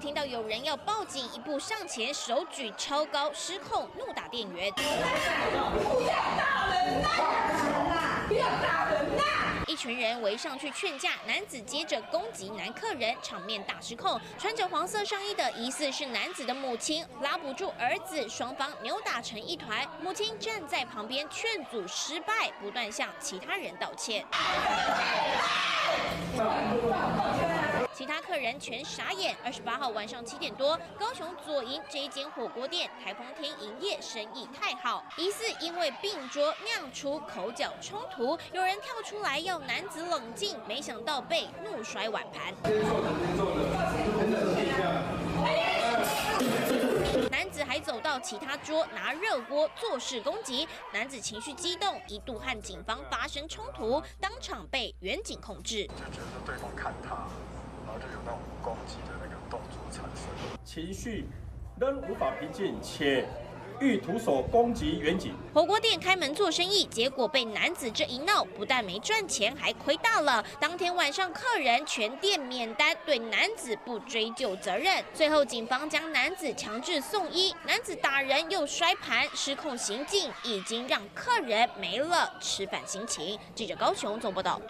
听到有人要报警，一步上前，手举超高，失控，怒打店员。不要打人啦！不要打人啦！一群人围上去劝架，男子接着攻击男客人，场面大失控。穿着黄色上衣的疑似是男子的母亲，拉不住儿子，双方扭打成一团。母亲站在旁边劝阻失败，不断向其他人道歉。 其他客人全傻眼。28号晚上7点多，高雄左营这一间火锅店台风天营业，生意太好，疑似因为并桌酿出口角冲突，有人跳出来要男子冷静，没想到被怒摔碗盘。 男子还走到其他桌拿热锅作势攻击，男子情绪激动，一度和警方发生冲突，当场被远警控制。就觉得对方看他，然后就有那种攻击的那个动作产生。情绪仍无法平静，且欲徒手攻击远警。火锅店开门做生意，结果被男子这一闹，不但没赚钱，还亏大了。当天晚上，客人全店免单，对男子不追究责任。最后，警方将男子强制送医。男子打人又摔盘，失控行径已经让客人没了吃饭心情。记者高雄综报道。